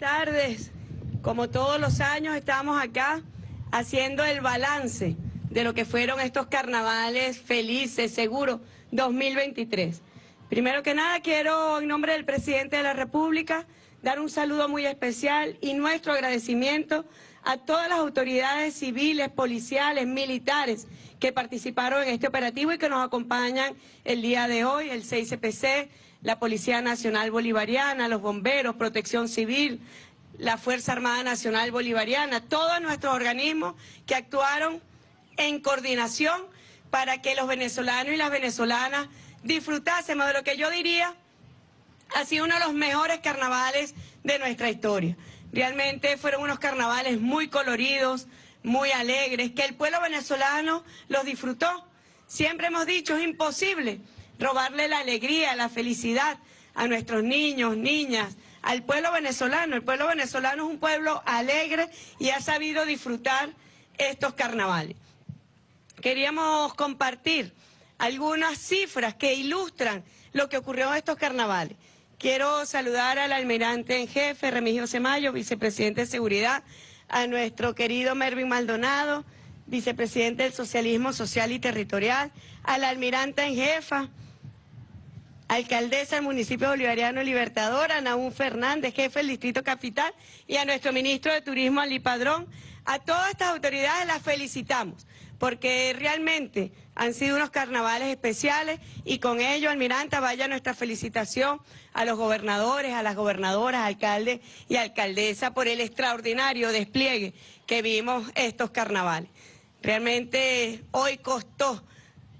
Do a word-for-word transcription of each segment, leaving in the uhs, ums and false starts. tardes. Como todos los años estamos acá haciendo el balance de lo que fueron estos carnavales felices, seguros, dos mil veintitrés. Primero que nada quiero, en nombre del Presidente de la República, dar un saludo muy especial y nuestro agradecimiento a todas las autoridades civiles, policiales, militares que participaron en este operativo y que nos acompañan el día de hoy, el C I C P C, la Policía Nacional Bolivariana, los bomberos, Protección Civil, la Fuerza Armada Nacional Bolivariana, todos nuestros organismos que actuaron en coordinación para que los venezolanos y las venezolanas disfrutásemos de lo que yo diría ha sido uno de los mejores carnavales de nuestra historia. Realmente fueron unos carnavales muy coloridos, muy alegres, que el pueblo venezolano los disfrutó. Siempre hemos dicho, es imposible robarle la alegría, la felicidad a nuestros niños, niñas, al pueblo venezolano. El pueblo venezolano es un pueblo alegre y ha sabido disfrutar estos carnavales. Queríamos compartir algunas cifras que ilustran lo que ocurrió en estos carnavales. Quiero saludar al almirante en jefe, Remigio Cemaylo, vicepresidente de Seguridad, a nuestro querido Mervin Maldonado, vicepresidente del Socialismo Social y Territorial, a la almirante en jefa, alcaldesa del municipio bolivariano Libertador, a Nahúm Fernández, jefe del Distrito Capital, y a nuestro ministro de Turismo, Alí Padrón. A todas estas autoridades las felicitamos, porque realmente han sido unos carnavales especiales y con ello, almiranta, vaya nuestra felicitación a los gobernadores, a las gobernadoras, alcaldes y alcaldesa por el extraordinario despliegue que vimos estos carnavales. Realmente hoy costó.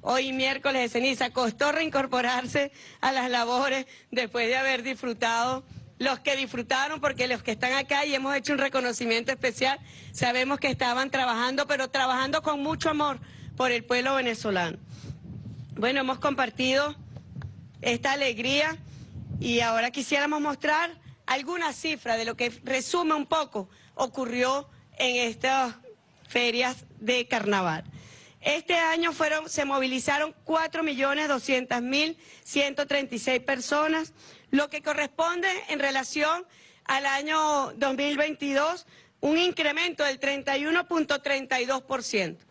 Hoy miércoles de ceniza costó reincorporarse a las labores después de haber disfrutado los que disfrutaron, porque los que están acá y hemos hecho un reconocimiento especial, sabemos que estaban trabajando, pero trabajando con mucho amor por el pueblo venezolano. Bueno, hemos compartido esta alegría y ahora quisiéramos mostrar algunas cifras de lo que resume un poco ocurrió en estas ferias de carnaval. Este año fueron, se movilizaron cuatro millones doscientas mil ciento treinta y seis personas, lo que corresponde en relación al año dos mil veintidós, un incremento del treinta y uno punto treinta y dos por ciento.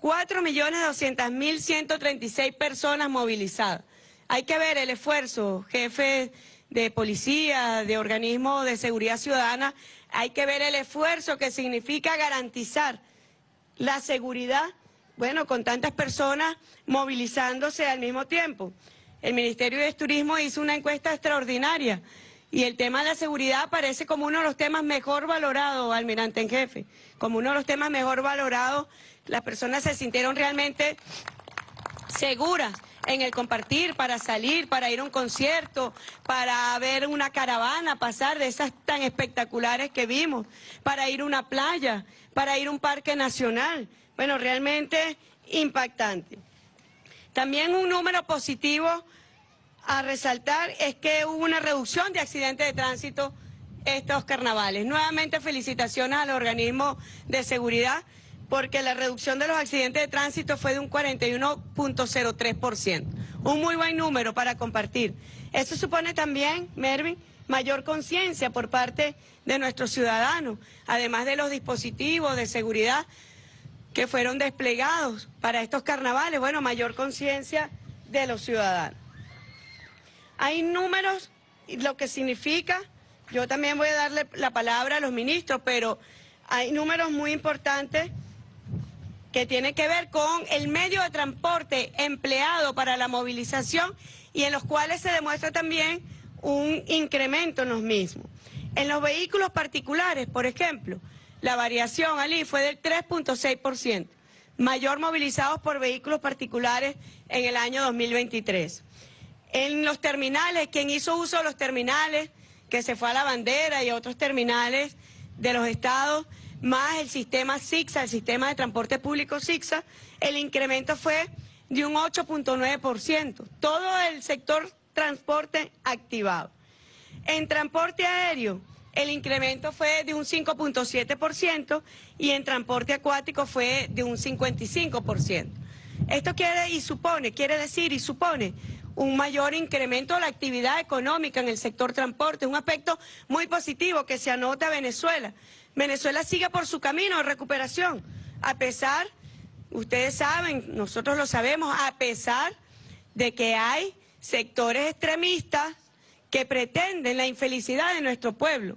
cuatro millones doscientas mil ciento treinta y seis personas movilizadas. Hay que ver el esfuerzo, jefes de policía, de organismos de seguridad ciudadana, hay que ver el esfuerzo que significa garantizar la seguridad. Bueno, con tantas personas movilizándose al mismo tiempo. El Ministerio de Turismo hizo una encuesta extraordinaria y el tema de la seguridad aparece como uno de los temas mejor valorados, almirante en jefe, como uno de los temas mejor valorados. Las personas se sintieron realmente seguras en el compartir, para salir, para ir a un concierto, para ver una caravana, pasar de esas tan espectaculares que vimos, para ir a una playa, para ir a un parque nacional. Bueno, realmente impactante. También un número positivo a resaltar es que hubo una reducción de accidentes de tránsito estos carnavales. Nuevamente felicitaciones al organismo de seguridad porque la reducción de los accidentes de tránsito fue de un cuarenta y uno punto cero tres por ciento. Un muy buen número para compartir. Eso supone también, Mervin, mayor conciencia por parte de nuestros ciudadanos, además de los dispositivos de seguridad que fueron desplegados para estos carnavales, bueno, mayor conciencia de los ciudadanos. Hay números, lo que significa, yo también voy a darle la palabra a los ministros, pero hay números muy importantes que tienen que ver con el medio de transporte empleado para la movilización y en los cuales se demuestra también un incremento en los mismos. En los vehículos particulares, por ejemplo, la variación, Alí, fue del tres punto seis por ciento, mayor movilizados por vehículos particulares en el año dos mil veintitrés. En los terminales, quien hizo uso de los terminales, que se fue a la bandera y a otros terminales de los estados, más el sistema SIGSA, el sistema de transporte público SIGSA, el incremento fue de un ocho punto nueve por ciento. Todo el sector transporte activado. En transporte aéreo, el incremento fue de un cinco punto siete por ciento y en transporte acuático fue de un cincuenta y cinco por ciento. Esto quiere y supone, quiere decir y supone un mayor incremento de la actividad económica en el sector transporte, un aspecto muy positivo que se anota Venezuela. Venezuela sigue por su camino de recuperación, a pesar, ustedes saben, nosotros lo sabemos, a pesar de que hay sectores extremistas que pretenden la infelicidad de nuestro pueblo.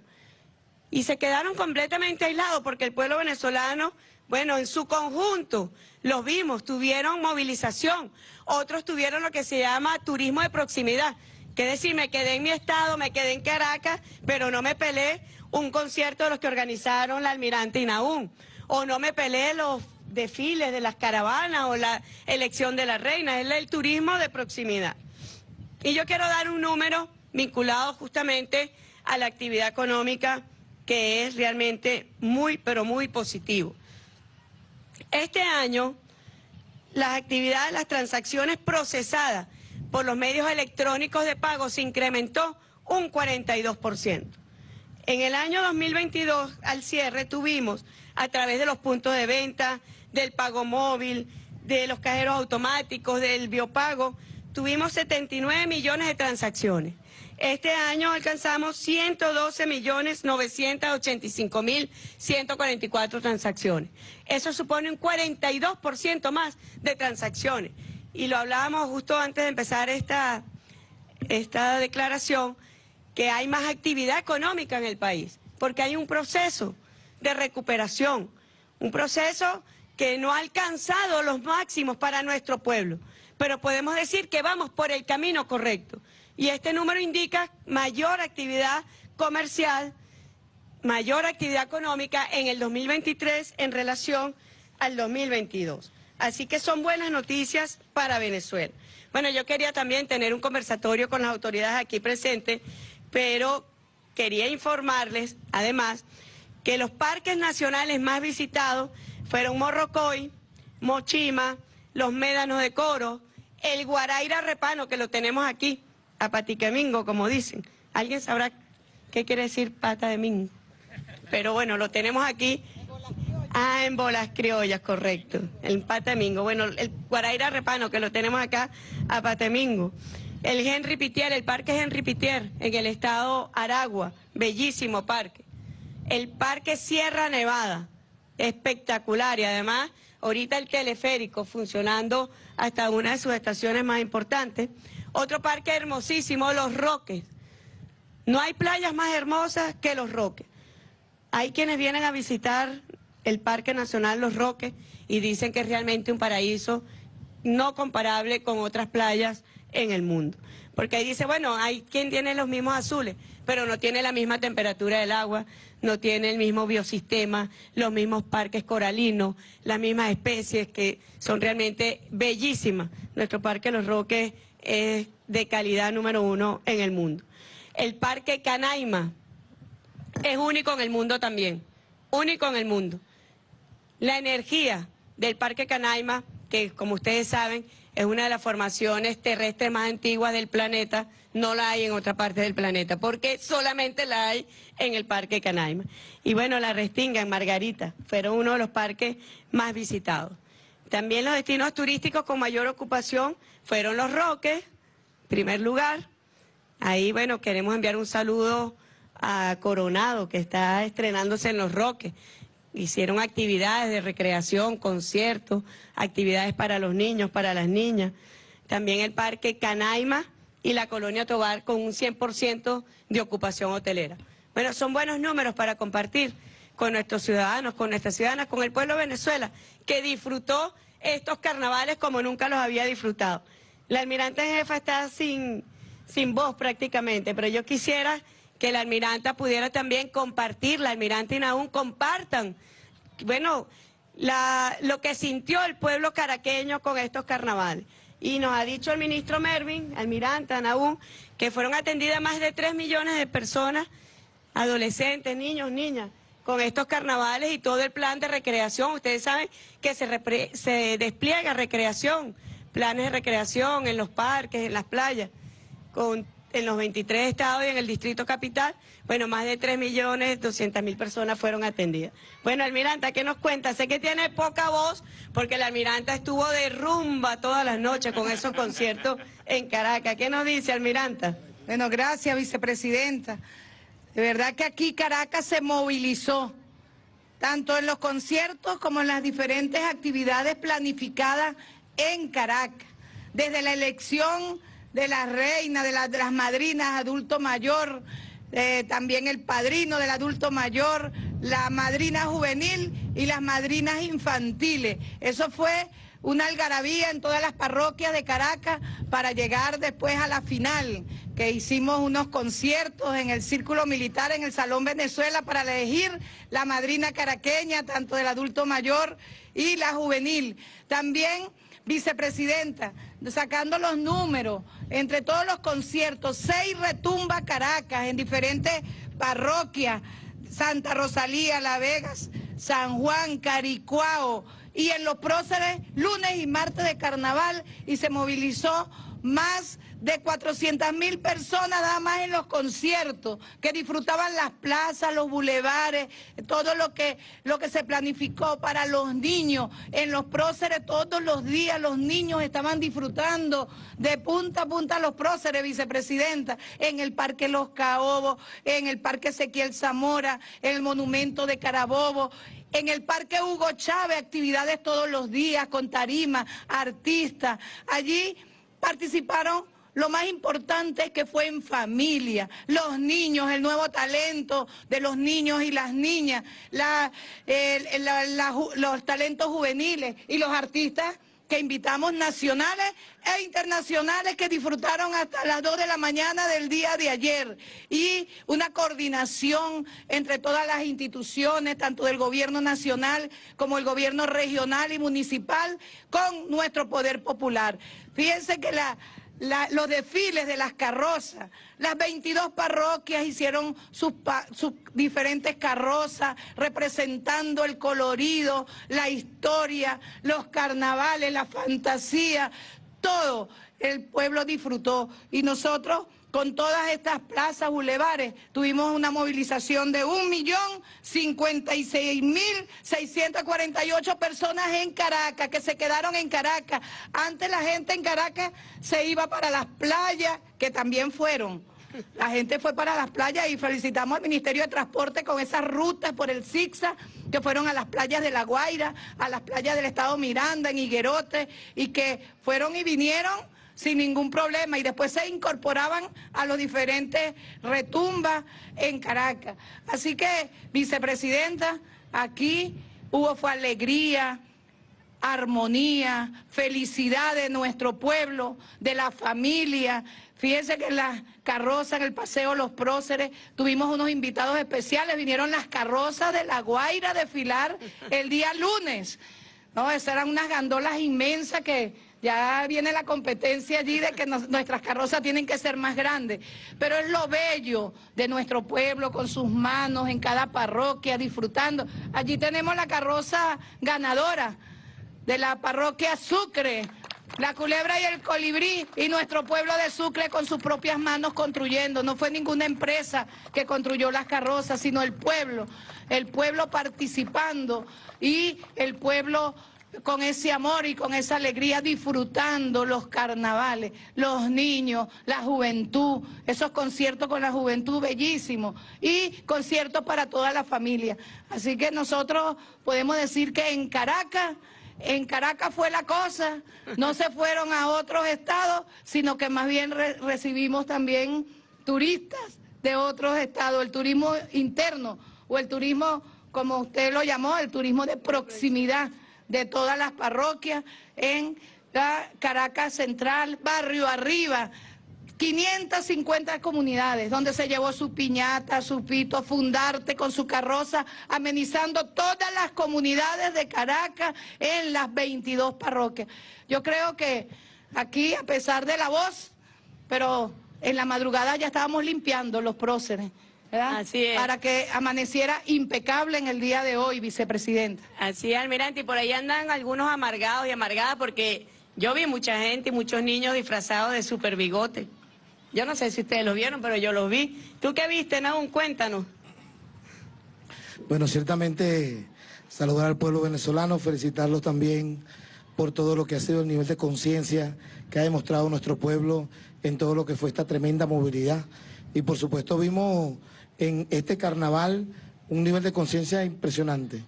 Y se quedaron completamente aislados porque el pueblo venezolano, bueno, en su conjunto, los vimos, tuvieron movilización. Otros tuvieron lo que se llama turismo de proximidad. Que es decir, me quedé en mi estado, me quedé en Caracas, pero no me pelé un concierto de los que organizaron la Almirante y Nahúm. O no me pelé los desfiles de las caravanas o la elección de la reina. Es el turismo de proximidad. Y yo quiero dar un número vinculado justamente a la actividad económica, que es realmente muy, pero muy positivo. Este año, las actividades, las transacciones procesadas por los medios electrónicos de pago se incrementó un cuarenta y dos por ciento. En el año dos mil veintidós, al cierre, tuvimos, a través de los puntos de venta, del pago móvil, de los cajeros automáticos, del biopago, tuvimos setenta y nueve millones de transacciones. Este año alcanzamos ciento doce millones novecientos ochenta y cinco mil ciento cuarenta y cuatro transacciones. Eso supone un cuarenta y dos por ciento más de transacciones. Y lo hablábamos justo antes de empezar esta, esta declaración, que hay más actividad económica en el país, porque hay un proceso de recuperación, un proceso que no ha alcanzado los máximos para nuestro pueblo, pero podemos decir que vamos por el camino correcto. Y este número indica mayor actividad comercial, mayor actividad económica en el dos mil veintitrés en relación al dos mil veintidós. Así que son buenas noticias para Venezuela. Bueno, yo quería también tener un conversatorio con las autoridades aquí presentes, pero quería informarles, además, que los parques nacionales más visitados fueron Morrocoy, Mochima, los Médanos de Coro, el Waraira Repano, que lo tenemos aquí, a patiquemingo, como dicen. ¿Alguien sabrá qué quiere decir pata de mingo? Pero bueno, lo tenemos aquí. Ah, en bolas criollas, correcto. El pata de mingo. Bueno, el Waraira Repano, que lo tenemos acá, a patemingo. El Henri Pittier, el parque Henri Pittier, en el estado Aragua. Bellísimo parque. El parque Sierra Nevada. Espectacular. Y además, ahorita el teleférico funcionando hasta una de sus estaciones más importantes. Otro parque hermosísimo, Los Roques. No hay playas más hermosas que Los Roques. Hay quienes vienen a visitar el Parque Nacional Los Roques y dicen que es realmente un paraíso no comparable con otras playas en el mundo. Porque ahí dice, bueno, hay quien tiene los mismos azules, pero no tiene la misma temperatura del agua, no tiene el mismo biosistema, los mismos parques coralinos, las mismas especies que son realmente bellísimas. Nuestro Parque Los Roques es de calidad número uno en el mundo. El Parque Canaima es único en el mundo también, único en el mundo. La energía del Parque Canaima, que como ustedes saben, es una de las formaciones terrestres más antiguas del planeta, no la hay en otra parte del planeta, porque solamente la hay en el Parque Canaima. Y bueno, La Restinga en Margarita, fueron uno de los parques más visitados. También los destinos turísticos con mayor ocupación fueron Los Roques, primer lugar. Ahí, bueno, queremos enviar un saludo a Coronado, que está estrenándose en Los Roques. Hicieron actividades de recreación, conciertos, actividades para los niños, para las niñas. También el Parque Canaima y la Colonia Tovar con un cien por ciento de ocupación hotelera. Bueno, son buenos números para compartir con nuestros ciudadanos, con nuestras ciudadanas, con el pueblo de Venezuela, que disfrutó estos carnavales como nunca los había disfrutado. La almiranta en jefa está sin, sin voz prácticamente, pero yo quisiera que la almiranta pudiera también compartir, la almiranta y Nahúm compartan, bueno, la, lo que sintió el pueblo caraqueño con estos carnavales. Y nos ha dicho el ministro Mervin, almiranta, Nahúm, que fueron atendidas más de tres millones de personas, adolescentes, niños, niñas, con estos carnavales y todo el plan de recreación. Ustedes saben que se, repre, se despliega recreación, planes de recreación en los parques, en las playas, con en los veintitrés estados y en el distrito capital, bueno, más de tres millones doscientas mil personas fueron atendidas. Bueno, almiranta, ¿qué nos cuenta? Sé que tiene poca voz porque la almiranta estuvo de rumba todas las noches con esos conciertos en Caracas. ¿Qué nos dice, almiranta? Bueno, gracias, vicepresidenta. De verdad que aquí Caracas se movilizó, tanto en los conciertos como en las diferentes actividades planificadas en Caracas. Desde la elección de la reina, de, la, de las madrinas, adulto mayor, eh, también el padrino del adulto mayor, la madrina juvenil y las madrinas infantiles. Eso fue una algarabía en todas las parroquias de Caracas para llegar después a la final, que hicimos unos conciertos en el Círculo Militar, en el Salón Venezuela, para elegir la madrina caraqueña, tanto del adulto mayor y la juvenil. También, vicepresidenta, sacando los números, entre todos los conciertos, seis retumba Caracas en diferentes parroquias, Santa Rosalía, Las Vegas, San Juan, Caricuao, y en los próceres, lunes y martes de carnaval, y se movilizó más de cuatrocientas mil personas nada más en los conciertos, que disfrutaban las plazas, los bulevares, todo lo que, lo que se planificó para los niños. En los próceres todos los días los niños estaban disfrutando de punta a punta los próceres, vicepresidenta, en el Parque Los Caobos, en el Parque Ezequiel Zamora, en el Monumento de Carabobo, en el Parque Hugo Chávez, actividades todos los días con tarimas, artistas. Allí participaron, lo más importante es que fue en familia, los niños, el nuevo talento de los niños y las niñas, la, eh, la, la, los talentos juveniles y los artistas que invitamos nacionales e internacionales que disfrutaron hasta las dos de la mañana del día de ayer, y una coordinación entre todas las instituciones, tanto del gobierno nacional como el gobierno regional y municipal, con nuestro poder popular. Fíjense que la... La, los desfiles de las carrozas, las veintidós parroquias hicieron sus, pa, sus diferentes carrozas representando el colorido, la historia, los carnavales, la fantasía, todo el pueblo disfrutó, y nosotros con todas estas plazas, bulevares, tuvimos una movilización de un millón cincuenta y seis mil seiscientas cuarenta y ocho personas en Caracas, que se quedaron en Caracas. Antes la gente en Caracas se iba para las playas, que también fueron. La gente fue para las playas, y felicitamos al Ministerio de Transporte con esas rutas por el SIGSA que fueron a las playas de La Guaira, a las playas del estado Miranda, en Higuerote, y que fueron y vinieron sin ningún problema, y después se incorporaban a los diferentes retumbas en Caracas. Así que, vicepresidenta, aquí hubo fue alegría, armonía, felicidad de nuestro pueblo, de la familia. Fíjense que en las carrozas, en el paseo Los Próceres, tuvimos unos invitados especiales, vinieron las carrozas de La Guaira a desfilar el día lunes. No, esas eran unas gandolas inmensas que ya viene la competencia allí de que nos, nuestras carrozas tienen que ser más grandes. Pero es lo bello de nuestro pueblo, con sus manos en cada parroquia, disfrutando. Allí tenemos la carroza ganadora de la parroquia Sucre, la culebra y el colibrí, y nuestro pueblo de Sucre con sus propias manos construyendo. No fue ninguna empresa que construyó las carrozas, sino el pueblo, el pueblo participando, y el pueblo con ese amor y con esa alegría disfrutando los carnavales, los niños, la juventud, esos conciertos con la juventud bellísimos, y conciertos para toda la familia. Así que nosotros podemos decir que en Caracas, en Caracas fue la cosa, no se fueron a otros estados, sino que más bien re recibimos también turistas de otros estados, el turismo interno o el turismo, como usted lo llamó, el turismo de proximidad de todas las parroquias en la Caracas Central, Barrio Arriba, quinientas cincuenta comunidades donde se llevó su piñata, su pito, Fundarte con su carroza, amenizando todas las comunidades de Caracas en las veintidós parroquias. Yo creo que aquí, a pesar de la voz, pero en la madrugada ya estábamos limpiando los próceres, ¿verdad? Así es. Para que amaneciera impecable en el día de hoy, vicepresidenta. Así es, almirante, y por ahí andan algunos amargados y amargadas porque yo vi mucha gente y muchos niños disfrazados de Super Bigote. Yo no sé si ustedes lo vieron, pero yo lo vi. ¿Tú qué viste, Nahúm? Cuéntanos. Bueno, ciertamente saludar al pueblo venezolano, felicitarlos también por todo lo que ha sido el nivel de conciencia que ha demostrado nuestro pueblo en todo lo que fue esta tremenda movilidad. Y por supuesto vimos en este carnaval un nivel de conciencia impresionante.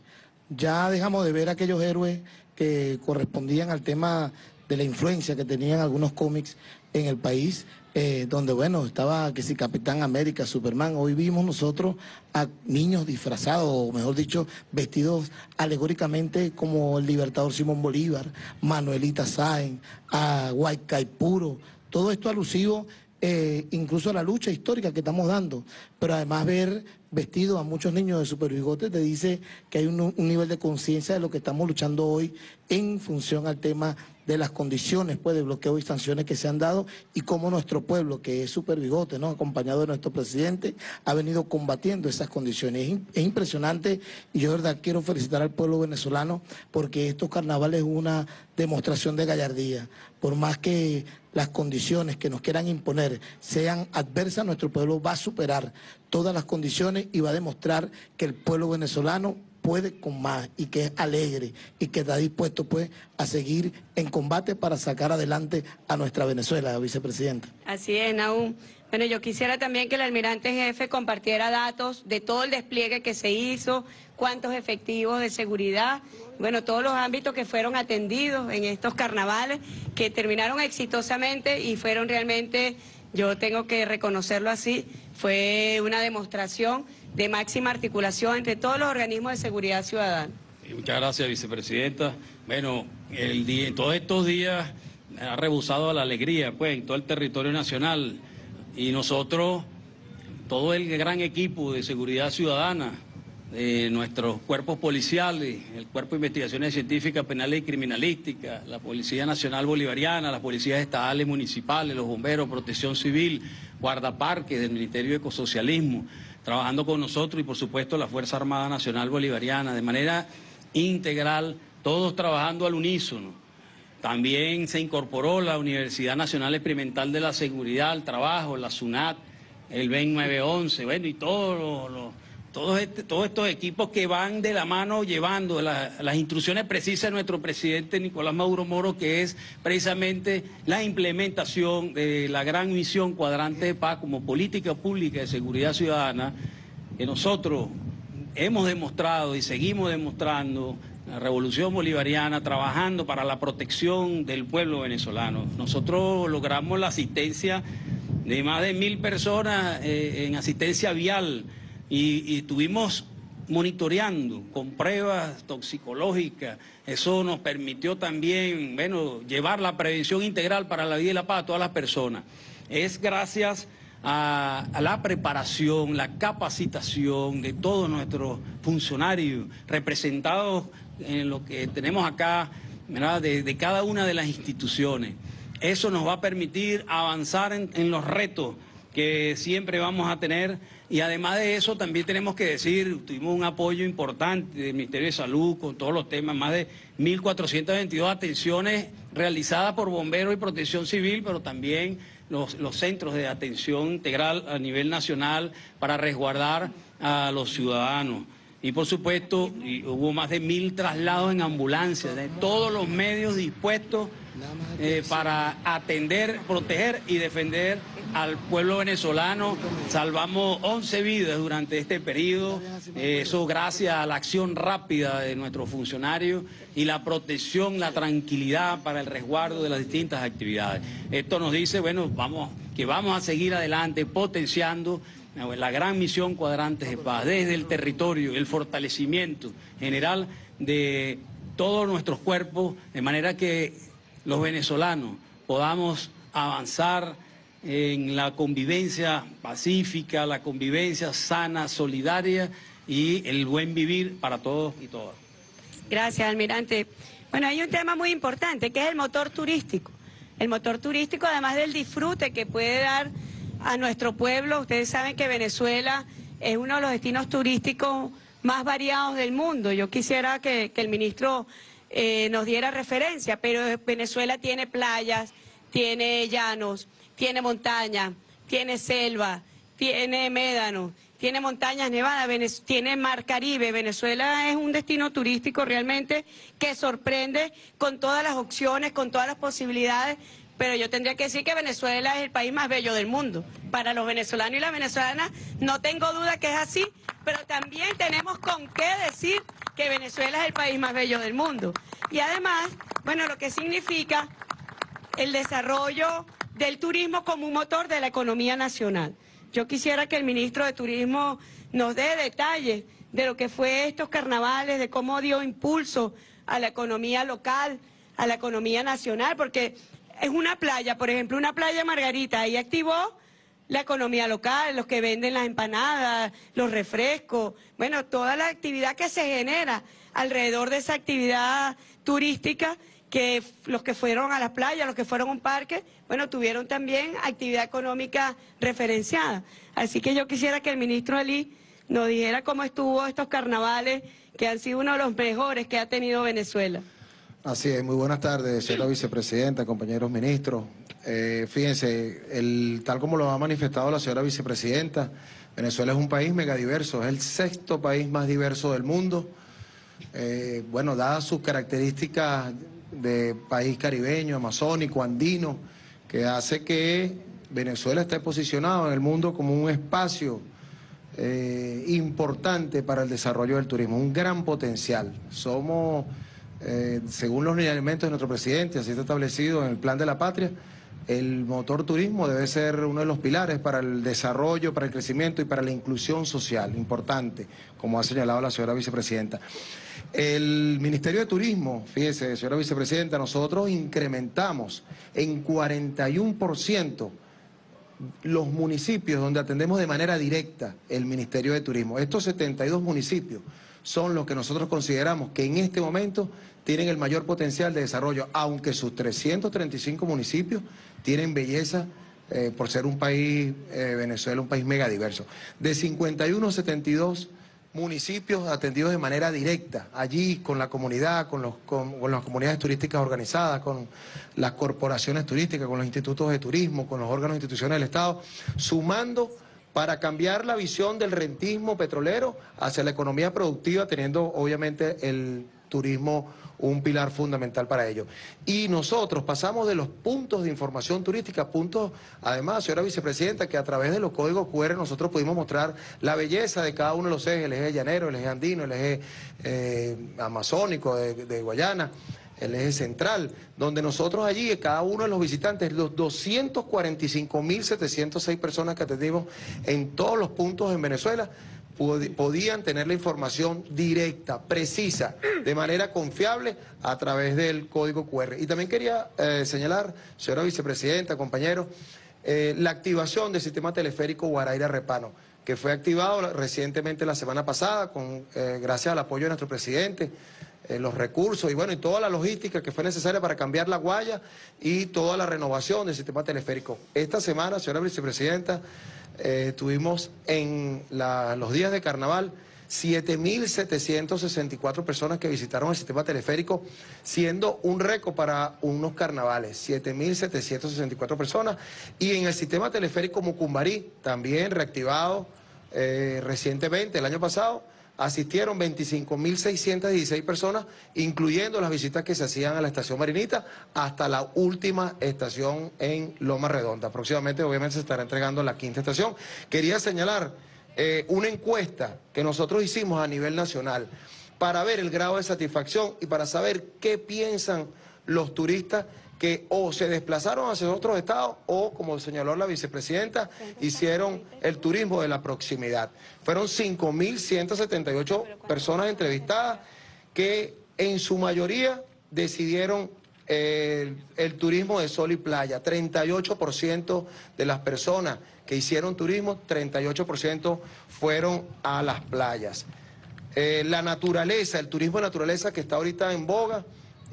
Ya dejamos de ver aquellos héroes que correspondían al tema de la influencia que tenían algunos cómics en el país, eh, donde bueno, estaba que si Capitán América, Superman. Hoy vimos nosotros a niños disfrazados, o mejor dicho, vestidos alegóricamente como el libertador Simón Bolívar, Manuelita Sáenz, a Guaycaipuro, todo esto alusivo eh, incluso a la lucha histórica que estamos dando, pero además ver vestidos a muchos niños de superbigotes te dice que hay un, un nivel de conciencia de lo que estamos luchando hoy en función al tema de las condiciones pues, de bloqueo y sanciones que se han dado y cómo nuestro pueblo, que es superbigote, ¿no?, acompañado de nuestro presidente, ha venido combatiendo esas condiciones. Es, es impresionante y yo de verdad quiero felicitar al pueblo venezolano porque estos carnavales es una demostración de gallardía. Por más que las condiciones que nos quieran imponer sean adversas, nuestro pueblo va a superar todas las condiciones y va a demostrar que el pueblo venezolano puede con más y que es alegre y que está dispuesto pues a seguir en combate para sacar adelante a nuestra Venezuela, vicepresidenta. Así es, Nahúm. Bueno, yo quisiera también que el almirante jefe compartiera datos de todo el despliegue que se hizo, cuántos efectivos de seguridad, bueno, todos los ámbitos que fueron atendidos en estos carnavales que terminaron exitosamente y fueron realmente, yo tengo que reconocerlo así, fue una demostración de máxima articulación entre todos los organismos de seguridad ciudadana. Muchas gracias, vicepresidenta. Bueno, el día, todos estos días ha rebosado la alegría pues, en todo el territorio nacional y nosotros, todo el gran equipo de seguridad ciudadana, eh, nuestros cuerpos policiales, el Cuerpo de Investigaciones Científicas, Penales y Criminalísticas, la Policía Nacional Bolivariana, las policías estatales municipales, los bomberos, protección civil, guardaparques del Ministerio de Ecosocialismo, trabajando con nosotros y por supuesto la Fuerza Armada Nacional Bolivariana, de manera integral, todos trabajando al unísono. También se incorporó la Universidad Nacional Experimental de la Seguridad al Trabajo, la SUNAT, el B E N nueve once, bueno, y todos los, los, todos, este, todos estos equipos que van de la mano llevando la, las instrucciones precisas de nuestro presidente Nicolás Maduro Moro, que es precisamente la implementación de la gran misión Cuadrante de Paz como política pública de seguridad ciudadana, que nosotros hemos demostrado y seguimos demostrando la revolución bolivariana trabajando para la protección del pueblo venezolano. Nosotros logramos la asistencia de más de mil personas eh, en asistencia vial, Y, y estuvimos monitoreando con pruebas toxicológicas. Eso nos permitió también, bueno, llevar la prevención integral para la vida y la paz a todas las personas. Es gracias a, a la preparación, la capacitación de todos nuestros funcionarios representados en lo que tenemos acá, ¿verdad?, de, de cada una de las instituciones. Eso nos va a permitir avanzar en, en los retos que siempre vamos a tener. Y además de eso también tenemos que decir, tuvimos un apoyo importante del Ministerio de Salud con todos los temas, más de mil cuatrocientas veintidós atenciones realizadas por bomberos y protección civil, pero también los, los centros de atención integral a nivel nacional para resguardar a los ciudadanos. Y por supuesto y hubo más de mil traslados en ambulancias, de todos los medios dispuestos eh, para atender, proteger y defender al pueblo venezolano. Salvamos once vidas durante este periodo, eh, eso gracias a la acción rápida de nuestros funcionarios y la protección, la tranquilidad para el resguardo de las distintas actividades. Esto nos dice, bueno, vamos, que vamos a seguir adelante potenciando la gran misión Cuadrantes de Paz, desde el territorio, el fortalecimiento general de todos nuestros cuerpos, de manera que los venezolanos podamos avanzar en la convivencia pacífica, la convivencia sana, solidaria y el buen vivir para todos y todas. Gracias, almirante. Bueno, hay un tema muy importante que es el motor turístico. El motor turístico, además del disfrute que puede dar a nuestro pueblo, ustedes saben que Venezuela es uno de los destinos turísticos más variados del mundo. Yo quisiera que, que el ministro eh, nos diera referencia, pero Venezuela tiene playas, tiene llanos, tiene montaña, tiene selva, tiene médanos, tiene montañas nevadas, tiene mar Caribe. Venezuela es un destino turístico realmente que sorprende con todas las opciones, con todas las posibilidades, pero yo tendría que decir que Venezuela es el país más bello del mundo. Para los venezolanos y las venezolanas no tengo duda que es así, pero también tenemos con qué decir que Venezuela es el país más bello del mundo. Y además, bueno, lo que significa el desarrollo del turismo como un motor de la economía nacional. Yo quisiera que el ministro de Turismo nos dé detalles de lo que fue estos carnavales, de cómo dio impulso a la economía local, a la economía nacional, porque es una playa, por ejemplo, una playa Margarita, ahí activó la economía local, los que venden las empanadas, los refrescos, bueno, toda la actividad que se genera alrededor de esa actividad turística, que los que fueron a las playas, los que fueron a un parque, bueno, tuvieron también actividad económica referenciada. Así que yo quisiera que el ministro Alí nos dijera cómo estuvo estos carnavales, que han sido uno de los mejores que ha tenido Venezuela. Así es, muy buenas tardes, señora vicepresidenta, compañeros ministros. Eh, fíjense, el, tal como lo ha manifestado la señora vicepresidenta, Venezuela es un país megadiverso, es el sexto país más diverso del mundo. Eh, bueno, dadas sus características de país caribeño, amazónico, andino, que hace que Venezuela esté posicionado en el mundo como un espacio eh, importante para el desarrollo del turismo, un gran potencial. Somos, eh, según los lineamientos de nuestro presidente, así está establecido en el Plan de la Patria, el motor turismo debe ser uno de los pilares para el desarrollo, para el crecimiento y para la inclusión social, importante, como ha señalado la señora vicepresidenta. El Ministerio de Turismo, fíjese, señora vicepresidenta, nosotros incrementamos en cuarenta y un por ciento los municipios donde atendemos de manera directa el Ministerio de Turismo. Estos setenta y dos municipios son los que nosotros consideramos que en este momento tienen el mayor potencial de desarrollo, aunque sus trescientos treinta y cinco municipios tienen belleza eh, por ser un país, eh, Venezuela, un país megadiverso. De cincuenta y uno a setenta y dos municipios atendidos de manera directa, allí con la comunidad, con, los, con, con las comunidades turísticas organizadas, con las corporaciones turísticas, con los institutos de turismo, con los órganos e instituciones del Estado, sumando para cambiar la visión del rentismo petrolero hacia la economía productiva, teniendo obviamente el turismo un pilar fundamental para ello. Y nosotros pasamos de los puntos de información turística, puntos, además, señora vicepresidenta, que a través de los códigos cu erre nosotros pudimos mostrar la belleza de cada uno de los ejes, el eje llanero, el eje andino, el eje eh, amazónico de, de Guayana, el eje central, donde nosotros allí, cada uno de los visitantes, los doscientos cuarenta y cinco mil setecientos seis personas que atendimos en todos los puntos en Venezuela, podían tener la información directa, precisa, de manera confiable a través del código cu erre. Y también quería eh, señalar, señora vicepresidenta, compañeros, eh, la activación del sistema teleférico Waraira Repano, que fue activado recientemente la semana pasada, con, eh, gracias al apoyo de nuestro presidente, eh, los recursos y bueno, y toda la logística que fue necesaria para cambiar la guaya y toda la renovación del sistema teleférico. Esta semana, señora vicepresidenta, Eh, tuvimos en la, los días de carnaval siete mil setecientos sesenta y cuatro personas que visitaron el sistema teleférico, siendo un récord para unos carnavales, siete mil setecientos sesenta y cuatro personas. Y en el sistema teleférico Mucumbarí, también reactivado eh, recientemente, el año pasado, asistieron veinticinco mil seiscientas dieciséis personas, incluyendo las visitas que se hacían a la estación Marinita hasta la última estación en Loma Redonda. Próximamente, obviamente, se estará entregando la quinta estación. Quería señalar eh, una encuesta que nosotros hicimos a nivel nacional para ver el grado de satisfacción y para saber qué piensan los turistas que o se desplazaron hacia otros estados o, como señaló la vicepresidenta, hicieron el turismo de la proximidad. Fueron cinco mil ciento setenta y ocho personas entrevistadas que en su mayoría decidieron eh, el, el turismo de sol y playa. treinta y ocho por ciento de las personas que hicieron turismo, treinta y ocho por ciento fueron a las playas. Eh, la naturaleza, el turismo de naturaleza que está ahorita en boga,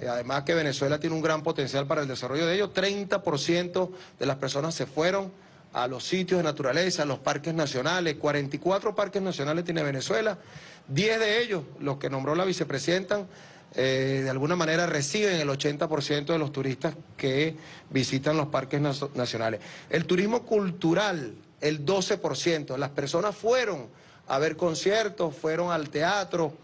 además que Venezuela tiene un gran potencial para el desarrollo de ello, treinta por ciento de las personas se fueron a los sitios de naturaleza, a los parques nacionales, cuarenta y cuatro parques nacionales tiene Venezuela, diez de ellos, los que nombró la vicepresidenta, eh, de alguna manera reciben el ochenta por ciento de los turistas que visitan los parques nacionales. El turismo cultural, el doce por ciento, las personas fueron a ver conciertos, fueron al teatro,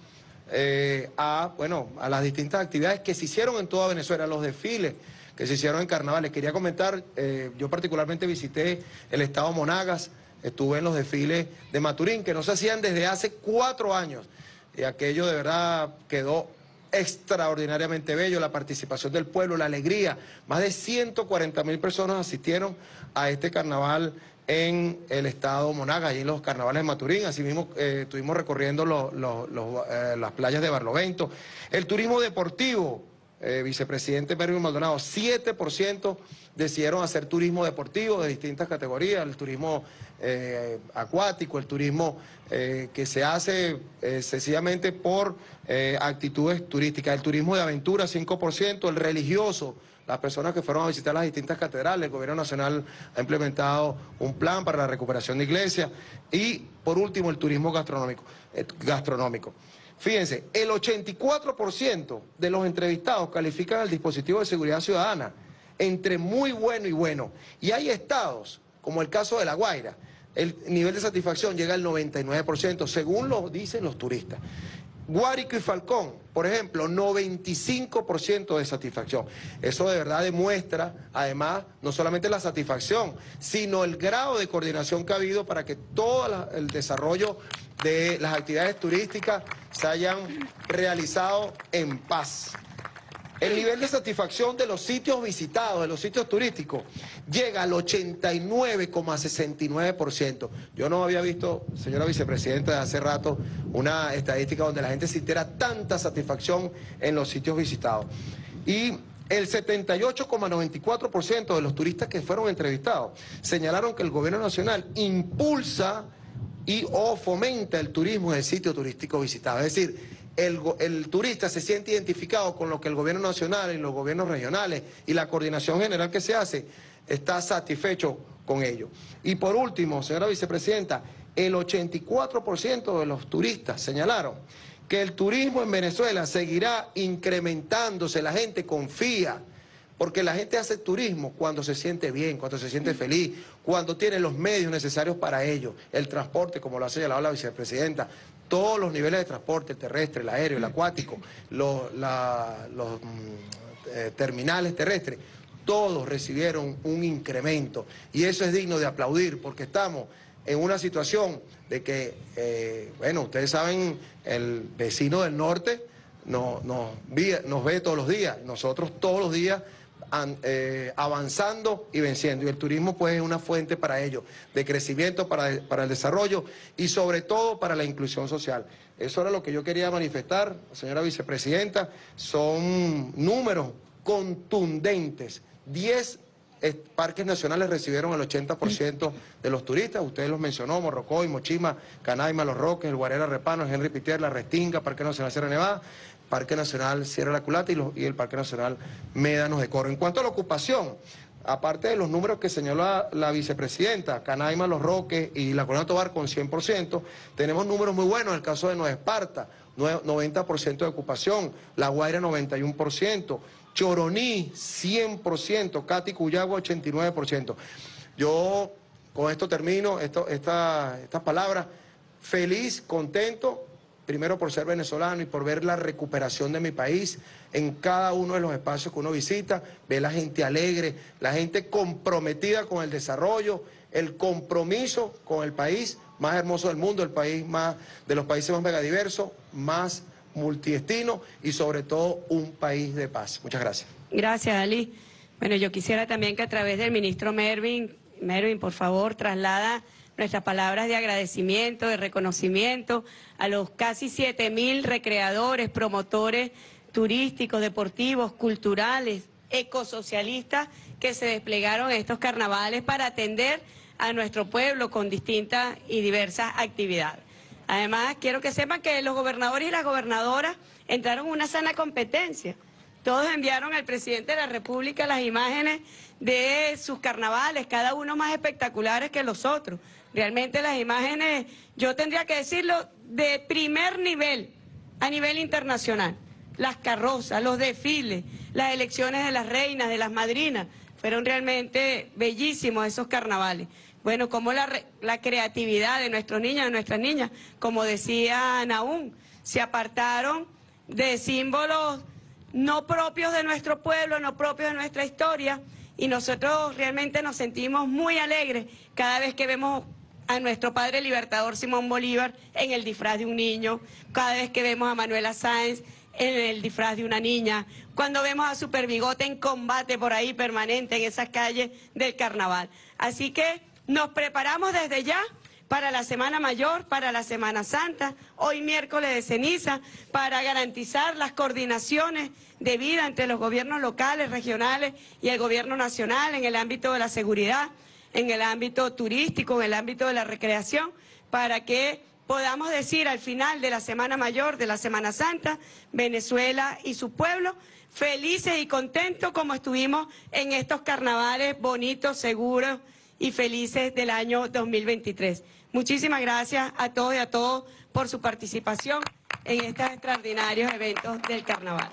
eh, a, bueno, a las distintas actividades que se hicieron en toda Venezuela, los desfiles que se hicieron en Carnavales. Quería comentar, eh, yo particularmente visité el estado Monagas, estuve en los desfiles de Maturín, que no se hacían desde hace cuatro años, y aquello de verdad quedó extraordinariamente bello, la participación del pueblo, la alegría. Más de ciento cuarenta mil personas asistieron a este carnaval en el estado Monagas, y en los carnavales de Maturín. Asimismo, eh, estuvimos recorriendo los, los, los, eh, las playas de Barlovento. El turismo deportivo, eh, vicepresidente Mervin Maldonado, siete por ciento decidieron hacer turismo deportivo de distintas categorías, el turismo eh, acuático, el turismo eh, que se hace eh, sencillamente por eh, actitudes turísticas, el turismo de aventura, cinco por ciento, el religioso, las personas que fueron a visitar las distintas catedrales. El gobierno nacional ha implementado un plan para la recuperación de iglesias. Y, por último, el turismo gastronómico. Eh, gastronómico. Fíjense, el ochenta y cuatro por ciento de los entrevistados califican el dispositivo de seguridad ciudadana entre muy bueno y bueno. Y hay estados, como el caso de La Guaira, el nivel de satisfacción llega al noventa y nueve por ciento, según lo dicen los turistas. Guárico y Falcón, por ejemplo, noventa y cinco por ciento de satisfacción. Eso de verdad demuestra, además, no solamente la satisfacción, sino el grado de coordinación que ha habido para que todo la, el desarrollo de las actividades turísticas se hayan realizado en paz. El nivel de satisfacción de los sitios visitados, de los sitios turísticos, llega al ochenta y nueve coma sesenta y nueve por ciento. Yo no había visto, señora vicepresidenta, hace rato, una estadística donde la gente sintiera tanta satisfacción en los sitios visitados. Y el setenta y ocho coma noventa y cuatro por ciento de los turistas que fueron entrevistados señalaron que el gobierno nacional impulsa y o fomenta el turismo en el sitio turístico visitado. Es decir, El, el turista se siente identificado con lo que el gobierno nacional y los gobiernos regionales y la coordinación general que se hace, está satisfecho con ello. Y por último, señora vicepresidenta, el ochenta y cuatro por ciento de los turistas señalaron que el turismo en Venezuela seguirá incrementándose, la gente confía, porque la gente hace turismo cuando se siente bien, cuando se siente feliz, cuando tiene los medios necesarios para ello, el transporte, como lo ha señalado la vicepresidenta, todos los niveles de transporte, el terrestre, el aéreo, el acuático, los, la, los eh, terminales terrestres, todos recibieron un incremento. Y eso es digno de aplaudir, porque estamos en una situación de que, eh, bueno, ustedes saben, el vecino del norte nos, nos, nos ve todos los días, nosotros todos los días An, eh, avanzando y venciendo, y el turismo pues es una fuente para ello, de crecimiento, para, para el desarrollo y sobre todo para la inclusión social. Eso era lo que yo quería manifestar, señora vicepresidenta. Son números contundentes, diez parques nacionales recibieron el ochenta por ciento de los turistas, usted los mencionó, Morrocoy, Mochima, Canaima, Los Roques, el Waraira Repano, el Henri Pittier, La Restinga, Parque Nacional Sierra Nevada, Parque Nacional Sierra La Culata y, los, y el Parque Nacional Médanos de Coro. En cuanto a la ocupación, aparte de los números que señaló la vicepresidenta, Canaima, Los Roques y la Colonia Tovar con cien por ciento, tenemos números muy buenos. En el caso de Nueva Esparta, noventa por ciento de ocupación, La Guaira noventa y uno por ciento, Choroní cien por ciento, Cati Cuyagua ochenta y nueve por ciento. Yo con esto termino, esto, esta, estas palabras, feliz, contento, primero por ser venezolano y por ver la recuperación de mi país en cada uno de los espacios que uno visita, ve la gente alegre, la gente comprometida con el desarrollo, el compromiso con el país más hermoso del mundo, el país más de los países más megadiversos, más multidestino y sobre todo un país de paz. Muchas gracias. Gracias, Alí. Bueno, yo quisiera también que a través del ministro Mervin, Mervin, por favor, traslada nuestras palabras de agradecimiento, de reconocimiento a los casi siete mil recreadores, promotores turísticos, deportivos, culturales, ecosocialistas que se desplegaron en estos carnavales para atender a nuestro pueblo con distintas y diversas actividades. Además, quiero que sepan que los gobernadores y las gobernadoras entraron en una sana competencia. Todos enviaron al presidente de la República las imágenes de sus carnavales, cada uno más espectaculares que los otros. Realmente las imágenes, yo tendría que decirlo, de primer nivel, a nivel internacional. las carrozas, los desfiles, las elecciones de las reinas, de las madrinas. Fueron realmente bellísimos esos carnavales. Bueno, como la, la creatividad de nuestros niños, de nuestras niñas, como decía Nahúm, se apartaron de símbolos no propios de nuestro pueblo, no propios de nuestra historia, y nosotros realmente nos sentimos muy alegres cada vez que vemos a nuestro padre libertador Simón Bolívar en el disfraz de un niño, cada vez que vemos a Manuelita Sáenz en el disfraz de una niña, cuando vemos a Super Bigote en combate por ahí permanente en esas calles del carnaval. Así que nos preparamos desde ya para la Semana Mayor, para la Semana Santa, hoy miércoles de ceniza, para garantizar las coordinaciones de vida entre los gobiernos locales, regionales y el gobierno nacional en el ámbito de la seguridad, en el ámbito turístico, en el ámbito de la recreación, para que podamos decir al final de la Semana Mayor, de la Semana Santa, Venezuela y su pueblo, felices y contentos como estuvimos en estos carnavales bonitos, seguros y felices del año dos mil veintitrés. Muchísimas gracias a todos y a todas por su participación en estos extraordinarios eventos del carnaval.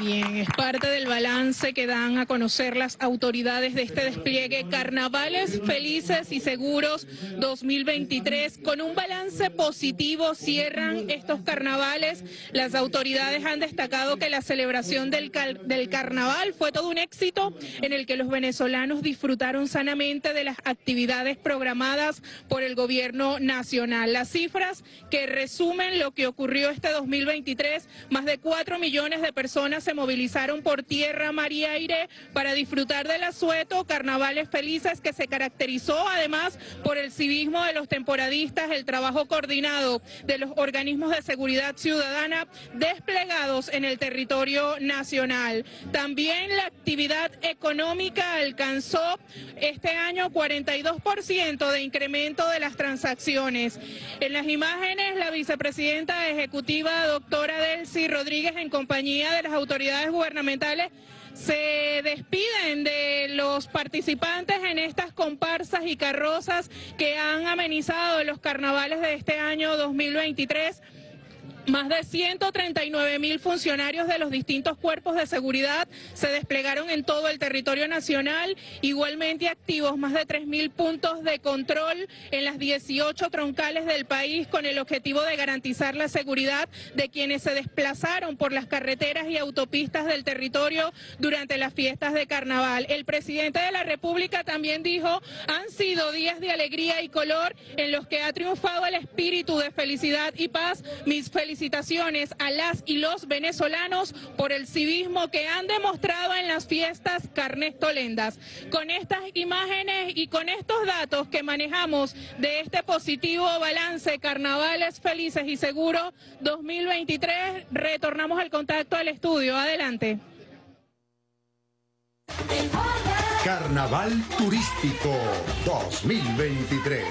Bien, es parte del balance que dan a conocer las autoridades de este despliegue Carnavales Felices y Seguros dos mil veintitrés. Con un balance positivo cierran estos carnavales. Las autoridades han destacado que la celebración del, car del carnaval fue todo un éxito en el que los venezolanos disfrutaron sanamente de las actividades programadas por el gobierno nacional. Las cifras que resumen lo que ocurrió este dos mil veintitrés, más de cuatro millones de personas se movilizaron por tierra, mar y aire para disfrutar del asueto Carnavales Felices, que se caracterizó además por el civismo de los temporadistas, el trabajo coordinado de los organismos de seguridad ciudadana desplegados en el territorio nacional. También la actividad económica alcanzó este año cuarenta y dos por ciento de incremento de las transacciones. En las imágenes, la vicepresidenta ejecutiva, doctora Delcy Rodríguez, en compañía de las autoridades autoridades gubernamentales se despiden de los participantes en estas comparsas y carrozas que han amenizado los carnavales de este año dos mil veintitrés. Más de ciento treinta y nueve mil funcionarios de los distintos cuerpos de seguridad se desplegaron en todo el territorio nacional, igualmente activos más de tres mil puntos de control en las dieciocho troncales del país con el objetivo de garantizar la seguridad de quienes se desplazaron por las carreteras y autopistas del territorio durante las fiestas de carnaval. El presidente de la República también dijo, han sido días de alegría y color en los que ha triunfado el espíritu de felicidad y paz. Mis felicidades Felicitaciones a las y los venezolanos por el civismo que han demostrado en las fiestas carnestolendas. Con estas imágenes y con estos datos que manejamos de este positivo balance Carnavales Felices y Seguros dos mil veintitrés, retornamos al contacto al estudio. Adelante. Carnaval Turístico dos mil veintitrés.